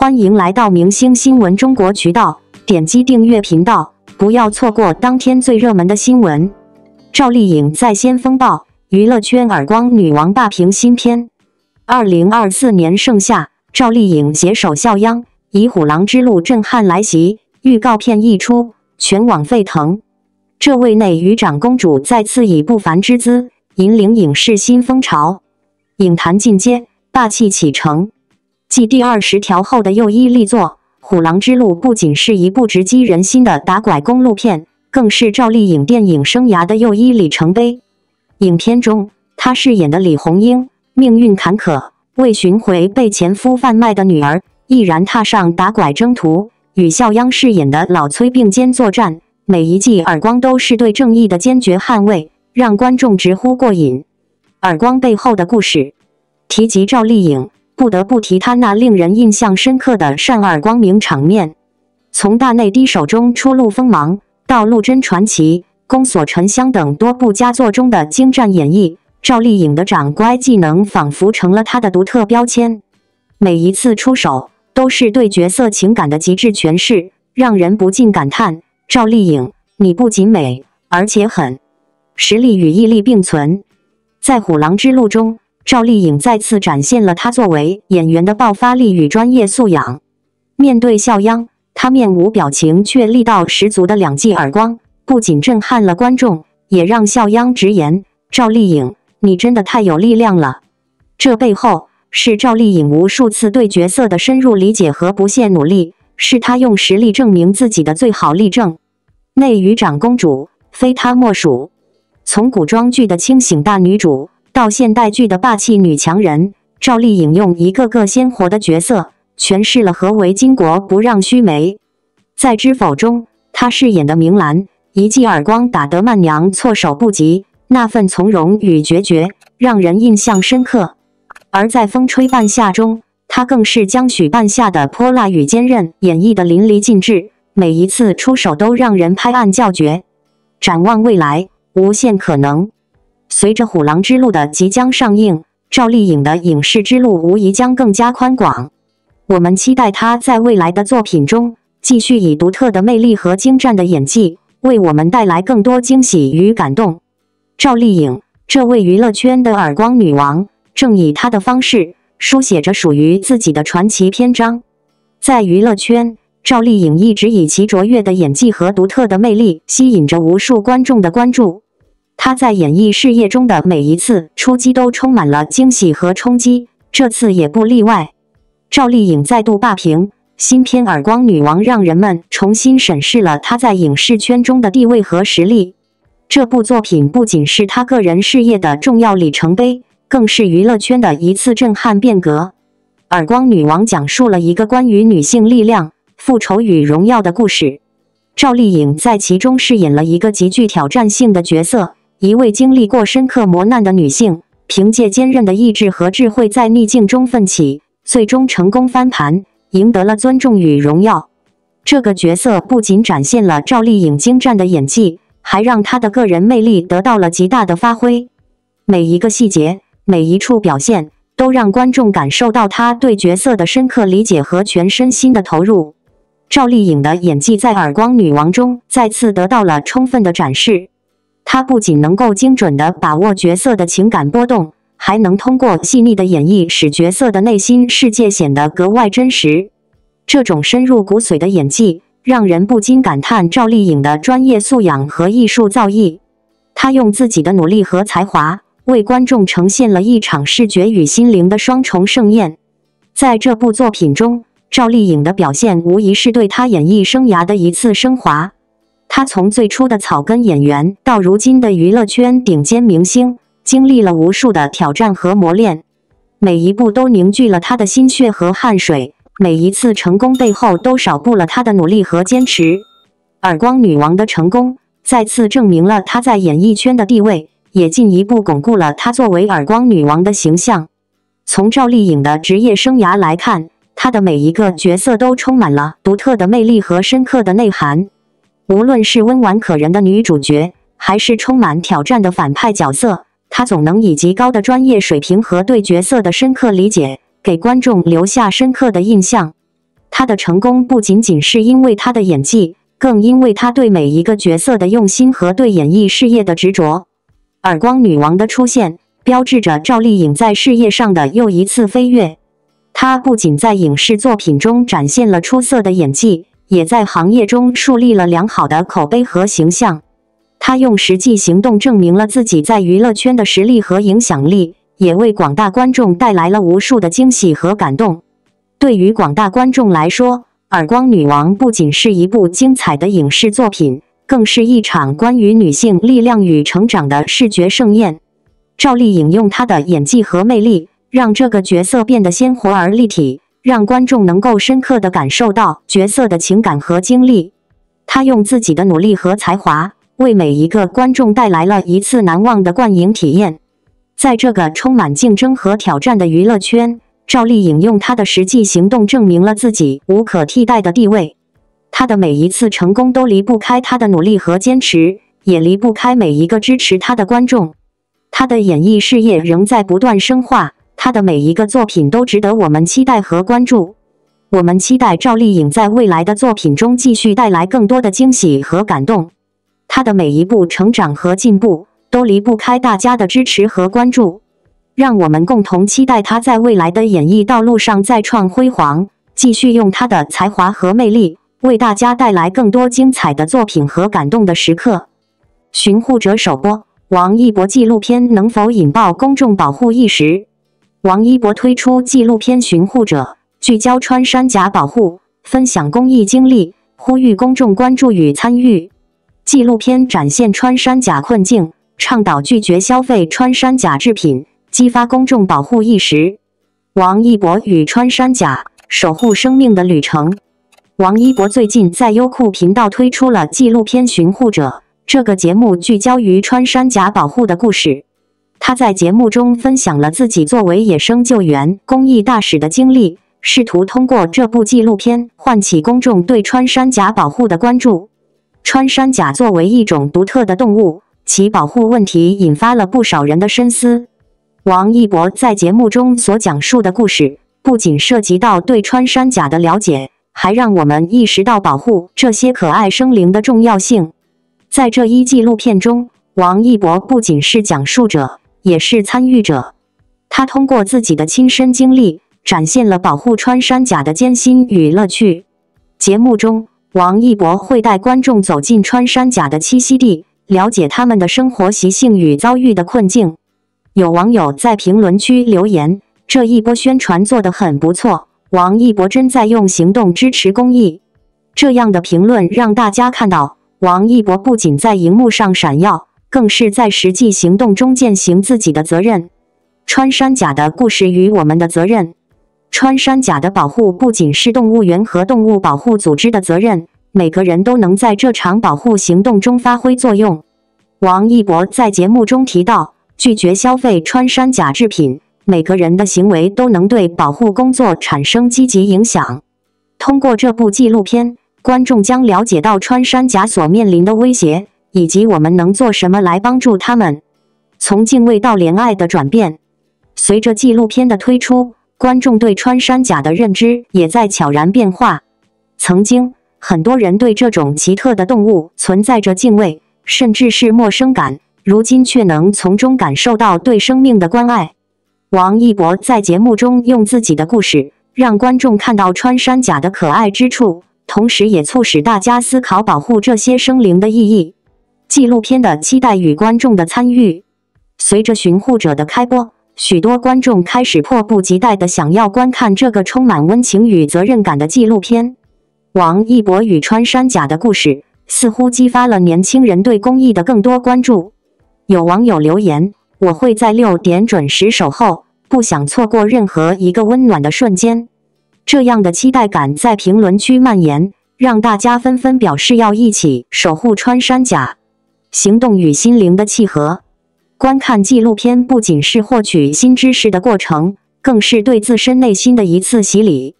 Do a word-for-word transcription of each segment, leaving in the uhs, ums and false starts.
欢迎来到明星新闻中国渠道，点击订阅频道，不要错过当天最热门的新闻。赵丽颖再掀风暴，娱乐圈耳光女王霸屏新篇。二零二四年盛夏，赵丽颖携手笑央，以虎狼之路震撼来袭。预告片一出，全网沸腾。这位内娱长公主再次以不凡之姿，引领影视新风潮。影坛进阶，霸气启程。继第二十条后的又一力作《虎狼之路》，不仅是一部直击人心的打拐公路片，更是赵丽颖电影生涯的又一里程碑。影片中，她饰演的李红英命运坎坷，为寻回被前夫贩卖的女儿，毅然踏上打拐征途，与笑央饰演的老崔并肩作战。每一记耳光都是对正义的坚决捍卫，让观众直呼过瘾。耳光背后的故事，提及赵丽颖，不得不提她那令人印象深刻的扇耳光名场面。从大内低手中初露锋芒，到陆贞传奇、宫锁沉香等多部佳作中的精湛演绎，赵丽颖的掌掴技能仿佛成了她的独特标签。每一次出手都是对角色情感的极致诠释，让人不禁感叹：赵丽颖，你不仅美，而且狠，实力与毅力并存。在《虎狼之路》中，赵丽颖再次展现了她作为演员的爆发力与专业素养。面对笑央，她面无表情却力道十足的两记耳光，不仅震撼了观众，也让笑央直言：“赵丽颖，你真的太有力量了。”这背后是赵丽颖无数次对角色的深入理解和不懈努力，是她用实力证明自己的最好例证。内娱长公主，非她莫属。从古装剧的清醒大女主，到现代剧的霸气女强人，赵丽颖用一个个鲜活的角色诠释了何为巾帼不让须眉。在《知否》中，她饰演的明兰，一记耳光打得曼娘措手不及，那份从容与决绝让人印象深刻。而在《风吹半夏》中，她更是将许半夏的泼辣与坚韧演绎得淋漓尽致，每一次出手都让人拍案叫绝。展望未来，无限可能。随着《虎狼之路》的即将上映，赵丽颖的影视之路无疑将更加宽广。我们期待她在未来的作品中，继续以独特的魅力和精湛的演技，为我们带来更多惊喜与感动。赵丽颖，这位娱乐圈的耳光女王，正以她的方式，书写着属于自己的传奇篇章。在娱乐圈，赵丽颖一直以其卓越的演技和独特的魅力，吸引着无数观众的关注。她在演艺事业中的每一次出击都充满了惊喜和冲击，这次也不例外。赵丽颖再度霸屏，新篇《耳光女王》让人们重新审视了她在影视圈中的地位和实力。这部作品不仅是她个人事业的重要里程碑，更是娱乐圈的一次震撼变革。《耳光女王》讲述了一个关于女性力量、复仇与荣耀的故事。赵丽颖在其中饰演了一个极具挑战性的角色，一位经历过深刻磨难的女性，凭借坚韧的意志和智慧在逆境中奋起，最终成功翻盘，赢得了尊重与荣耀。这个角色不仅展现了赵丽颖精湛的演技，还让她的个人魅力得到了极大的发挥。每一个细节，每一处表现，都让观众感受到她对角色的深刻理解和全身心的投入。赵丽颖的演技在《耳光女王》中再次得到了充分的展示。她不仅能够精准地把握角色的情感波动，还能通过细腻的演绎使角色的内心世界显得格外真实。这种深入骨髓的演技，让人不禁感叹赵丽颖的专业素养和艺术造诣。她用自己的努力和才华，为观众呈现了一场视觉与心灵的双重盛宴。在这部作品中，赵丽颖的表现无疑是对她演艺生涯的一次升华。她从最初的草根演员到如今的娱乐圈顶尖明星，经历了无数的挑战和磨练，每一步都凝聚了她的心血和汗水，每一次成功背后都少不了她的努力和坚持。耳光女王的成功再次证明了她在演艺圈的地位，也进一步巩固了她作为耳光女王的形象。从赵丽颖的职业生涯来看，她的每一个角色都充满了独特的魅力和深刻的内涵。无论是温婉可人的女主角，还是充满挑战的反派角色，她总能以极高的专业水平和对角色的深刻理解，给观众留下深刻的印象。他的成功不仅仅是因为他的演技，更因为他对每一个角色的用心和对演艺事业的执着。耳光女王的出现，标志着赵丽颖在事业上的又一次飞跃。她不仅在影视作品中展现了出色的演技，也在行业中树立了良好的口碑和形象。她用实际行动证明了自己在娱乐圈的实力和影响力，也为广大观众带来了无数的惊喜和感动。对于广大观众来说，《耳光女王》不仅是一部精彩的影视作品，更是一场关于女性力量与成长的视觉盛宴。赵丽颖用她的演技和魅力，让这个角色变得鲜活而立体，让观众能够深刻地感受到角色的情感和经历。她用自己的努力和才华，为每一个观众带来了一次难忘的观影体验。在这个充满竞争和挑战的娱乐圈，赵丽颖用她的实际行动证明了自己无可替代的地位。她的每一次成功都离不开她的努力和坚持，也离不开每一个支持她的观众。她的演艺事业仍在不断深化，她的每一个作品都值得我们期待和关注。我们期待赵丽颖在未来的作品中继续带来更多的惊喜和感动。她的每一步成长和进步，都离不开大家的支持和关注。让我们共同期待她在未来的演艺道路上再创辉煌，继续用她的才华和魅力，为大家带来更多精彩的作品和感动的时刻。寻护者首播，王一博纪录片能否引爆公众保护意识？王一博推出纪录片《寻护者》，聚焦穿山甲保护，分享公益经历，呼吁公众关注与参与。纪录片展现穿山甲困境，倡导拒绝消费穿山甲制品，激发公众保护意识。王一博与穿山甲，守护生命的旅程。王一博最近在优酷频道推出了纪录片《寻护者》，这个节目聚焦于穿山甲保护的故事。他在节目中分享了自己作为野生救援、公益大使的经历，试图通过这部纪录片唤起公众对穿山甲保护的关注。穿山甲作为一种独特的动物，其保护问题引发了不少人的深思。王一博在节目中所讲述的故事，不仅涉及到对穿山甲的了解，还让我们意识到保护这些可爱生灵的重要性。在这一纪录片中，王一博不仅是讲述者，也是参与者。他通过自己的亲身经历，展现了保护穿山甲的艰辛与乐趣。节目中，王一博会带观众走进穿山甲的栖息地，了解他们的生活习性与遭遇的困境。有网友在评论区留言，这一波宣传做得很不错，王一博真在用行动支持公益。这样的评论让大家看到，王一博不仅在荧幕上闪耀，更是在实际行动中践行自己的责任。穿山甲的故事与我们的责任。穿山甲的保护不仅是动物园和动物保护组织的责任，每个人都能在这场保护行动中发挥作用。王一博在节目中提到，拒绝消费穿山甲制品，每个人的行为都能对保护工作产生积极影响。通过这部纪录片，观众将了解到穿山甲所面临的威胁，以及我们能做什么来帮助他们。从敬畏到怜爱的转变。随着纪录片的推出，观众对穿山甲的认知也在悄然变化。曾经，很多人对这种奇特的动物存在着敬畏，甚至是陌生感。如今却能从中感受到对生命的关爱。王一博在节目中用自己的故事，让观众看到穿山甲的可爱之处，同时也促使大家思考保护这些生灵的意义。纪录片的期待与观众的参与。随着《寻护者》的开播，许多观众开始迫不及待地想要观看这个充满温情与责任感的纪录片。王一博与穿山甲的故事，似乎激发了年轻人对公益的更多关注。有网友留言，我会在六点准时守候，不想错过任何一个温暖的瞬间。这样的期待感在评论区蔓延，让大家纷纷表示要一起守护穿山甲。行动与心灵的契合。观看纪录片不仅是获取新知识的过程，更是对自身内心的一次洗礼。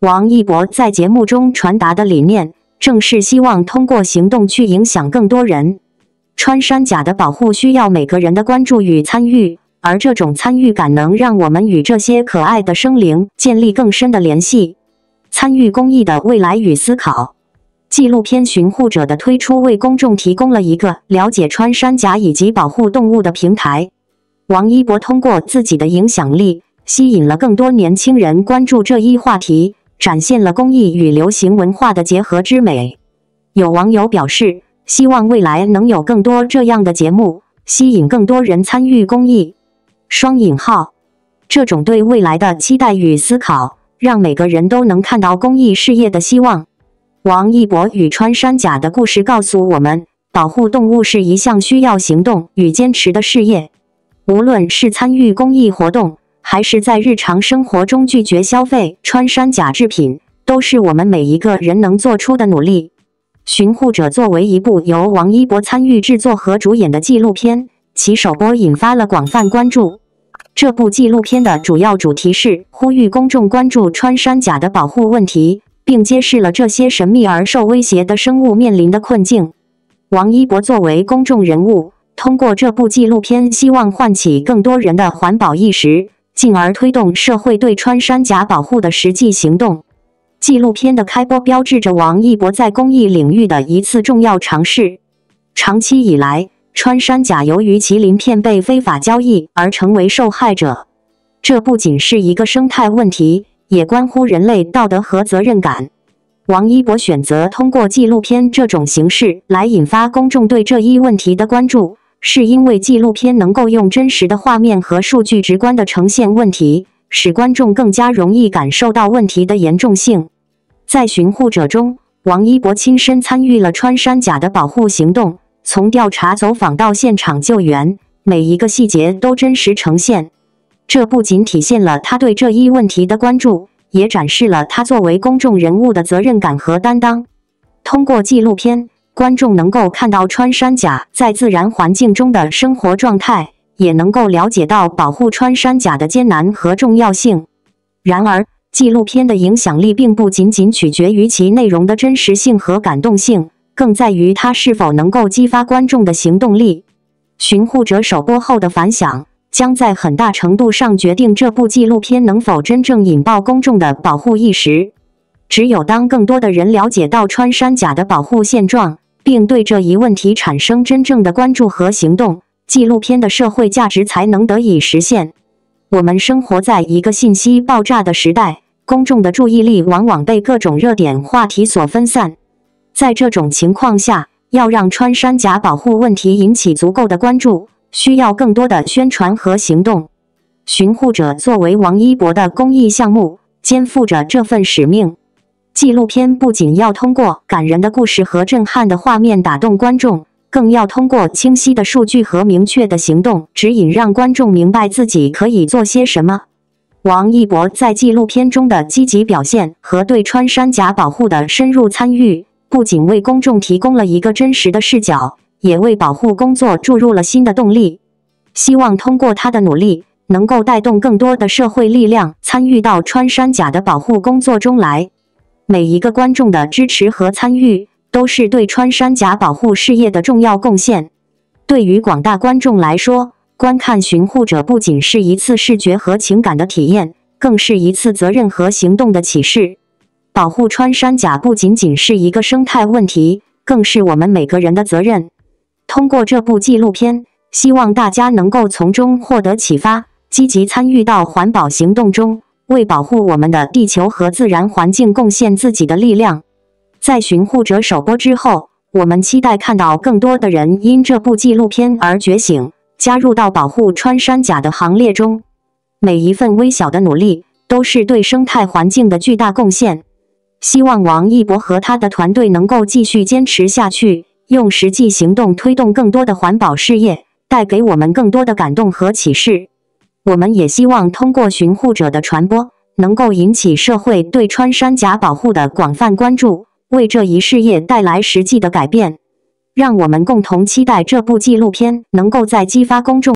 王一博在节目中传达的理念，正是希望通过行动去影响更多人。穿山甲的保护需要每个人的关注与参与，而这种参与感能让我们与这些可爱的生灵建立更深的联系。参与公益的未来与思考。纪录片《巡护者》的推出为公众提供了一个了解穿山甲以及保护动物的平台。王一博通过自己的影响力，吸引了更多年轻人关注这一话题，展现了公益与流行文化的结合之美。有网友表示，希望未来能有更多这样的节目，吸引更多人参与公益。双引号，这种对未来的期待与思考，让每个人都能看到公益事业的希望。王一博与穿山甲的故事告诉我们，保护动物是一项需要行动与坚持的事业。无论是参与公益活动，还是在日常生活中拒绝消费穿山甲制品，都是我们每一个人能做出的努力。巡护者作为一部由王一博参与制作和主演的纪录片，其首播引发了广泛关注。这部纪录片的主要主题是呼吁公众关注穿山甲的保护问题，并揭示了这些神秘而受威胁的生物面临的困境。王一博作为公众人物，通过这部纪录片希望唤起更多人的环保意识，进而推动社会对穿山甲保护的实际行动。纪录片的开播标志着王一博在公益领域的一次重要尝试。长期以来，穿山甲由于其鳞片被非法交易而成为受害者，这不仅是一个生态问题，也关乎人类道德和责任感。王一博选择通过纪录片这种形式来引发公众对这一问题的关注，是因为纪录片能够用真实的画面和数据直观地呈现问题，使观众更加容易感受到问题的严重性。在《巡护者》中，王一博亲身参与了穿山甲的保护行动，从调查走访到现场救援，每一个细节都真实呈现。这不仅体现了他对这一问题的关注，也展示了他作为公众人物的责任感和担当。通过纪录片，观众能够看到穿山甲在自然环境中的生活状态，也能够了解到保护穿山甲的艰难和重要性。然而，纪录片的影响力并不仅仅取决于其内容的真实性和感动性，更在于它是否能够激发观众的行动力。巡护者首播后的反响，将在很大程度上决定这部纪录片能否真正引爆公众的保护意识。只有当更多的人了解到穿山甲的保护现状，并对这一问题产生真正的关注和行动，纪录片的社会价值才能得以实现。我们生活在一个信息爆炸的时代，公众的注意力往往被各种热点话题所分散。在这种情况下，要让穿山甲保护问题引起足够的关注，需要更多的宣传和行动。巡护者作为王一博的公益项目，肩负着这份使命。纪录片不仅要通过感人的故事和震撼的画面打动观众，更要通过清晰的数据和明确的行动指引，让观众明白自己可以做些什么。王一博在纪录片中的积极表现和对穿山甲保护的深入参与，不仅为公众提供了一个真实的视角，也为保护工作注入了新的动力。希望通过他的努力，能够带动更多的社会力量参与到穿山甲的保护工作中来。每一个观众的支持和参与，都是对穿山甲保护事业的重要贡献。对于广大观众来说，观看《巡护者》不仅是一次视觉和情感的体验，更是一次责任和行动的启示。保护穿山甲不仅仅是一个生态问题，更是我们每个人的责任。通过这部纪录片，希望大家能够从中获得启发，积极参与到环保行动中，为保护我们的地球和自然环境贡献自己的力量。在《巡护者》首播之后，我们期待看到更多的人因这部纪录片而觉醒，加入到保护穿山甲的行列中。每一份微小的努力，都是对生态环境的巨大贡献。希望王一博和他的团队能够继续坚持下去，用实际行动推动更多的环保事业，带给我们更多的感动和启示。我们也希望通过《巡护者》的传播，能够引起社会对穿山甲保护的广泛关注，为这一事业带来实际的改变。让我们共同期待这部纪录片能够在激发公众